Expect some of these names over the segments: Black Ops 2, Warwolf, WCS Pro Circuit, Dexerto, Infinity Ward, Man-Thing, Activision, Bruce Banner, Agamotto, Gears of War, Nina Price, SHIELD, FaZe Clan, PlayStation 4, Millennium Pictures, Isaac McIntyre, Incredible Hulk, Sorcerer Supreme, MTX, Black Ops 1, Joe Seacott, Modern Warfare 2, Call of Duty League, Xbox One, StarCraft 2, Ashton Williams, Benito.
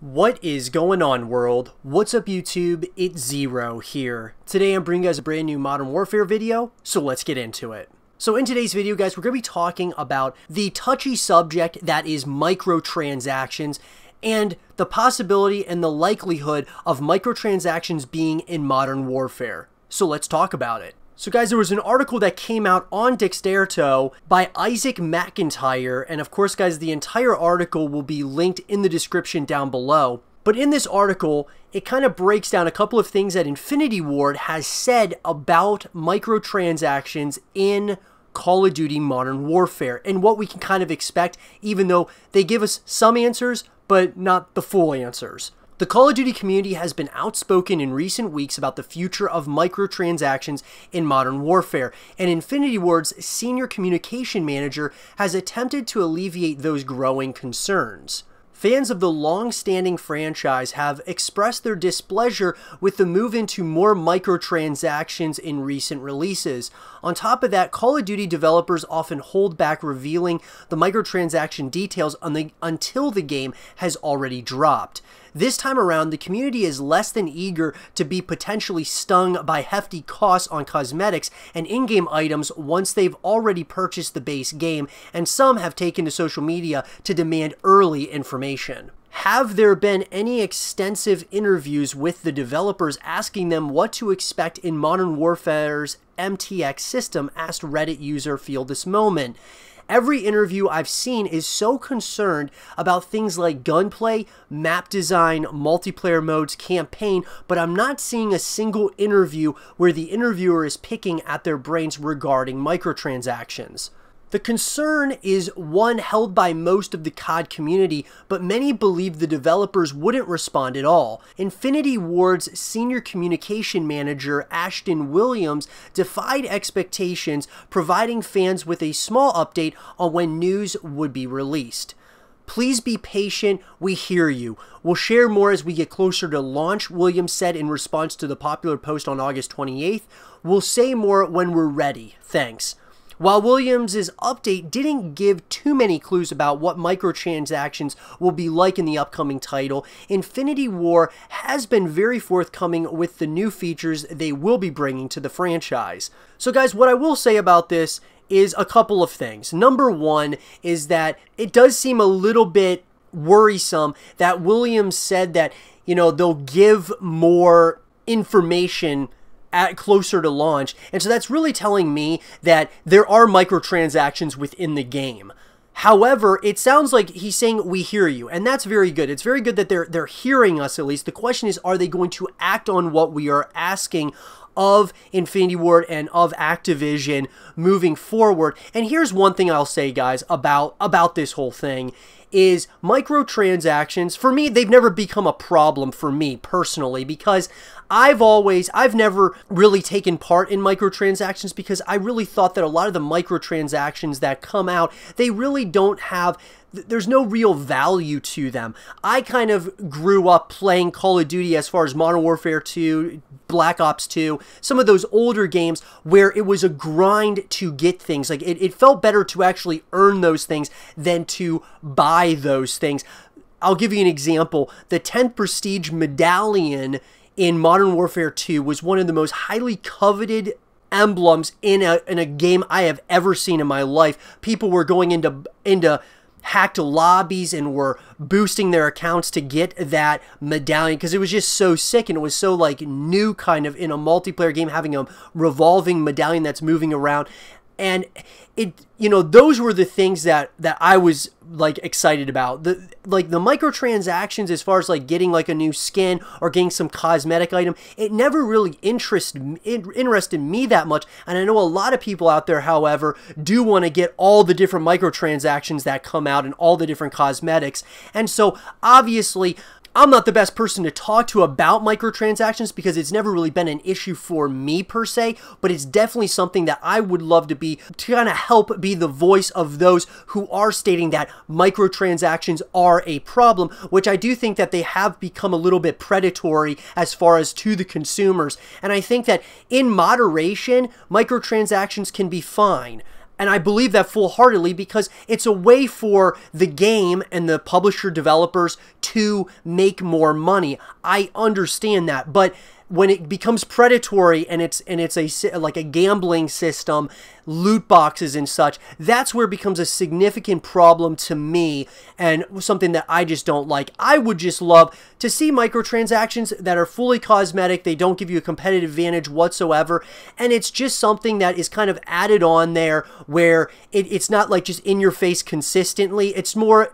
What is going on, world? What's up, YouTube? It's Zero here. Today I'm bringing you guys a brand new Modern Warfare video, so let's get into it. So in today's video, guys, we're going to be talking about the touchy subject that is microtransactions and the possibility and the likelihood of microtransactions being in Modern Warfare. So let's talk about it. So guys, there was an article that came out on Dexerto by Isaac McIntyre, and of course guys, the entire article will be linked in the description down below. But in this article, it kind of breaks down a couple of things that Infinity Ward has said about microtransactions in Call of Duty Modern Warfare and what we can kind of expect, even though they give us some answers, but not the full answers. The Call of Duty community has been outspoken in recent weeks about the future of microtransactions in Modern Warfare, and Infinity Ward's senior communication manager has attempted to alleviate those growing concerns. Fans of the long-standing franchise have expressed their displeasure with the move into more microtransactions in recent releases. On top of that, Call of Duty developers often hold back revealing the microtransaction details until the game has already dropped. This time around, the community is less than eager to be potentially stung by hefty costs on cosmetics and in-game items once they've already purchased the base game, and some have taken to social media to demand early information. Have there been any extensive interviews with the developers asking them what to expect in Modern Warfare's MTX system? Asked Reddit user Feel This Moment. Every interview I've seen is so concerned about things like gunplay, map design, multiplayer modes, campaign, but I'm not seeing a single interview where the interviewer is picking at their brains regarding microtransactions. The concern is one held by most of the COD community, but many believe the developers wouldn't respond at all. Infinity Ward's senior communication manager, Ashton Williams, defied expectations, providing fans with a small update on when news would be released. Please be patient, we hear you. We'll share more as we get closer to launch, Williams said in response to the popular post on August 28th. We'll say more when we're ready, thanks. While Williams' update didn't give too many clues about what microtransactions will be like in the upcoming title, Infinity Ward has been very forthcoming with the new features they will be bringing to the franchise. So guys, what I will say about this is a couple of things. Number one is that it does seem a little bit worrisome that Williams said that, you know, they'll give more information at closer to launch, and so that's really telling me that there are microtransactions within the game. However, it sounds like he's saying we hear you, and that's very good. It's very good that they're hearing us at least. The question is, are they going to act on what we are asking of Infinity Ward and of Activision moving forward? And here's one thing I'll say, guys, about this whole thing is microtransactions. For me, they've never become a problem for me personally, because I've never really taken part in microtransactions, because I really thought that a lot of the microtransactions that come out, they really don't have, there's no real value to them. I kind of grew up playing Call of Duty as far as Modern Warfare 2, Black Ops 2, some of those older games where it was a grind to get things. Like it felt better to actually earn those things than to buy those things. I'll give you an example. The 10th Prestige Medallion in Modern Warfare 2 was one of the most highly coveted emblems in a game I have ever seen in my life. People were going into hacked lobbies and were boosting their accounts to get that medallion, because it was just so sick, and it was so like new, kind of in a multiplayer game, having a revolving medallion that's moving around. And it, you know, those were the things that I was like excited about. The microtransactions, as far as like getting like a new skin or getting some cosmetic item, it never really interested me that much. And I know a lot of people out there, however, do want to get all the different microtransactions that come out and all the different cosmetics. And so obviously, I'm not the best person to talk to about microtransactions, because it's never really been an issue for me per se, but it's definitely something that I would love to kind of help be the voice of those who are stating that microtransactions are a problem, which I do think that they have become a little bit predatory as far as to the consumers. And I think that in moderation, microtransactions can be fine. And I believe that full-heartedly because it's a way for the game and the publisher developers to make more money. I understand that, but when it becomes predatory and it's like a gambling system, loot boxes and such, that's where it becomes a significant problem to me and something that I just don't like. I would just love to see microtransactions that are fully cosmetic. They don't give you a competitive advantage whatsoever, and it's just something that is kind of added on there where it's not like just in your face consistently. It's more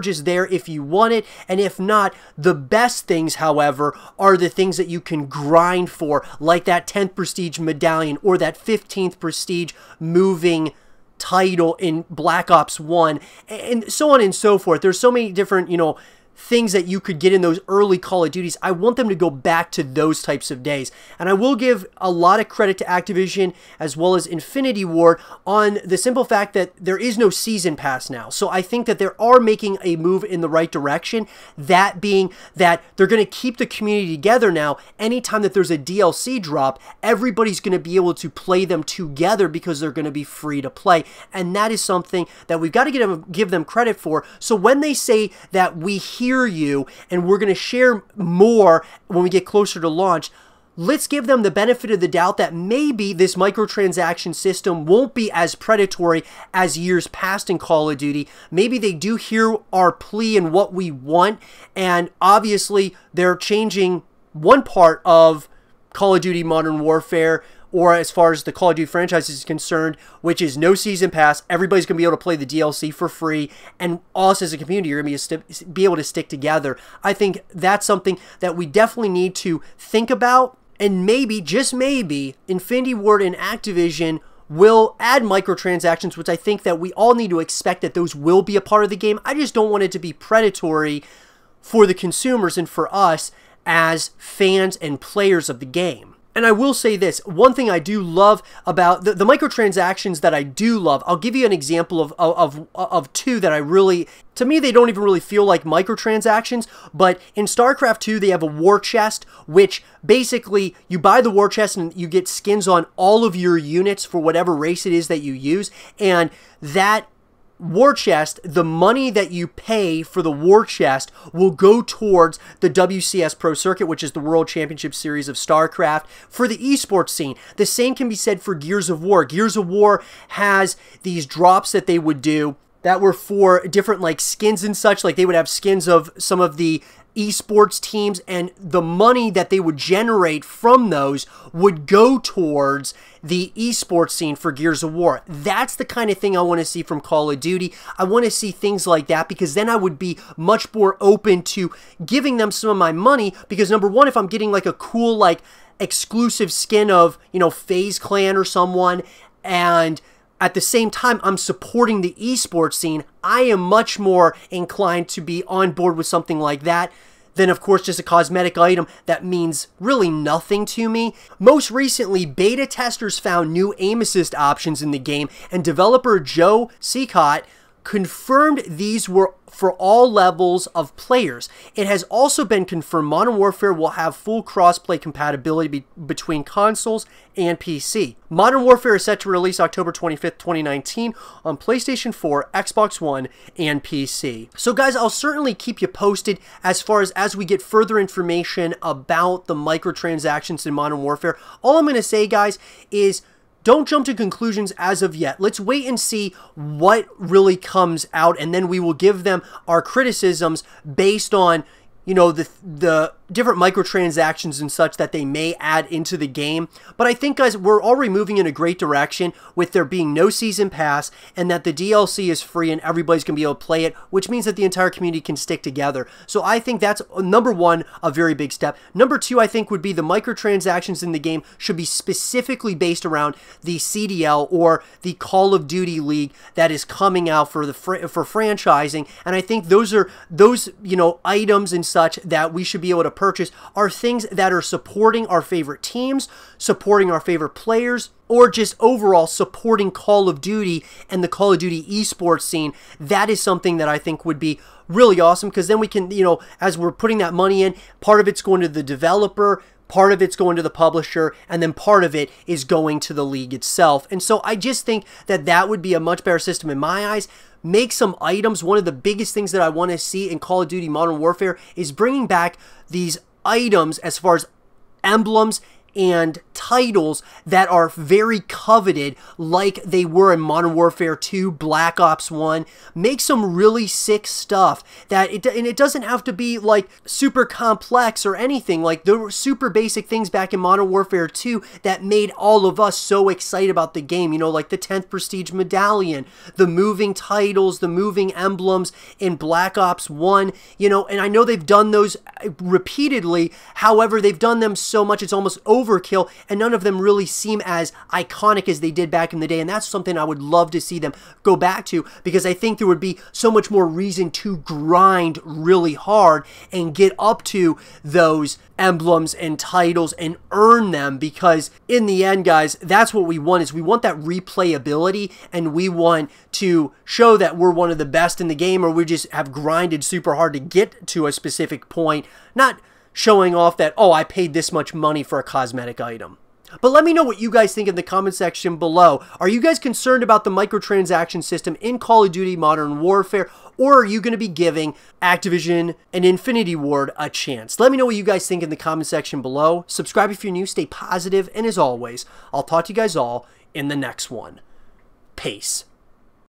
just there if you want it, and if not, the best things, however, are the things that you can grind for, like that 10th prestige medallion or that 15th prestige moving title in Black Ops 1 and so on and so forth. There's so many different, you know, things that you could get in those early Call of Duties. I want them to go back to those types of days. And I will give a lot of credit to Activision as well as Infinity Ward on the simple fact that there is no season pass now. So I think that they are making a move in the right direction. That being that they're going to keep the community together now. Anytime that there's a DLC drop, everybody's going to be able to play them together because they're going to be free to play. And that is something that we've got to give them credit for. So when they say that we hear you and we're going to share more when we get closer to launch, let's give them the benefit of the doubt that maybe this microtransaction system won't be as predatory as years past in Call of Duty. Maybe they do hear our plea and what we want, and obviously they're changing one part of Call of Duty Modern Warfare, or as far as the Call of Duty franchise is concerned, which is no season pass. Everybody's going to be able to play the DLC for free, and us as a community are going to be able to stick together. I think that's something that we definitely need to think about, and maybe, just maybe, Infinity Ward and Activision will add microtransactions, which I think that we all need to expect that those will be a part of the game. I just don't want it to be predatory for the consumers and for us as fans and players of the game. And I will say this, one thing I do love about the microtransactions that I do love, I'll give you an example of two that I really, to me they don't even really feel like microtransactions, but in StarCraft 2 they have a war chest, which basically you buy the war chest and you get skins on all of your units for whatever race it is that you use, and that war chest, the money that you pay for the war chest will go towards the WCS Pro Circuit, which is the World Championship Series of StarCraft, for the esports scene. The same can be said for Gears of War. Gears of War has these drops that they would do that were for different like skins and such. Like they would have skins of some of the esports teams, and the money that they would generate from those would go towards the esports scene for Gears of War. That's the kind of thing I want to see from Call of Duty. I want to see things like that, because then I would be much more open to giving them some of my money, because number one, if I'm getting like a cool like exclusive skin of, you know, FaZe Clan or someone, and at the same time, I'm supporting the esports scene, I am much more inclined to be on board with something like that than, of course, just a cosmetic item that means really nothing to me. Most recently, beta testers found new aim assist options in the game, and developer Joe Seacott confirmed these were for all levels of players. It has also been confirmed Modern Warfare will have full cross-play compatibility between consoles and PC. Modern Warfare is set to release October 25th, 2019 on PlayStation 4, Xbox One, and PC. So guys, I'll certainly keep you posted as far as we get further information about the microtransactions in Modern Warfare. All I'm going to say, guys, is don't jump to conclusions as of yet. Let's wait and see what really comes out, and then we will give them our criticisms based on, you know, the different microtransactions and such that they may add into the game. But I think, guys, we're already moving in a great direction with there being no season pass, and that the DLC is free and everybody's going to be able to play it, which means that the entire community can stick together. So I think that's, number one, a very big step. Number two, I think, would be the microtransactions in the game should be specifically based around the CDL or the Call of Duty League that is coming out for the franchising. And I think those are those, you know, items and such that we should be able to purchase are things that are supporting our favorite teams, supporting our favorite players, or just overall supporting Call of Duty and the Call of Duty esports scene. That is something that I think would be really awesome, because then we can, you know, as we're putting that money in, part of it's going to the developer, Part of it's going to the publisher, and then part of it is going to the league itself. And so I just think that that would be a much better system in my eyes. Make some items. One of the biggest things that I want to see in Call of Duty Modern Warfare is bringing back these items as far as emblems and titles that are very coveted like they were in Modern Warfare 2, Black Ops 1. Make some really sick stuff that it doesn't have to be like super complex or anything. Like there were super basic things back in Modern Warfare 2 that made all of us so excited about the game, you know, like the 10th Prestige Medallion, the moving titles, the moving emblems in Black Ops 1, you know, and I know they've done those repeatedly. However, they've done them so much it's almost overkill, and none of them really seem as iconic as they did back in the day. And that's something I would love to see them go back to, because I think there would be so much more reason to grind really hard and get up to those emblems and titles and earn them, because in the end, guys, that's what we want. Is we want that replayability, and we want to show that we're one of the best in the game, or we just have grinded super hard to get to a specific point, not showing off that, oh, I paid this much money for a cosmetic item. But let me know what you guys think in the comment section below. Are you guys concerned about the microtransaction system in Call of Duty Modern Warfare, or are you going to be giving Activision and Infinity Ward a chance? Let me know what you guys think in the comment section below. Subscribe if you're new, stay positive, and as always, I'll talk to you guys all in the next one. Peace.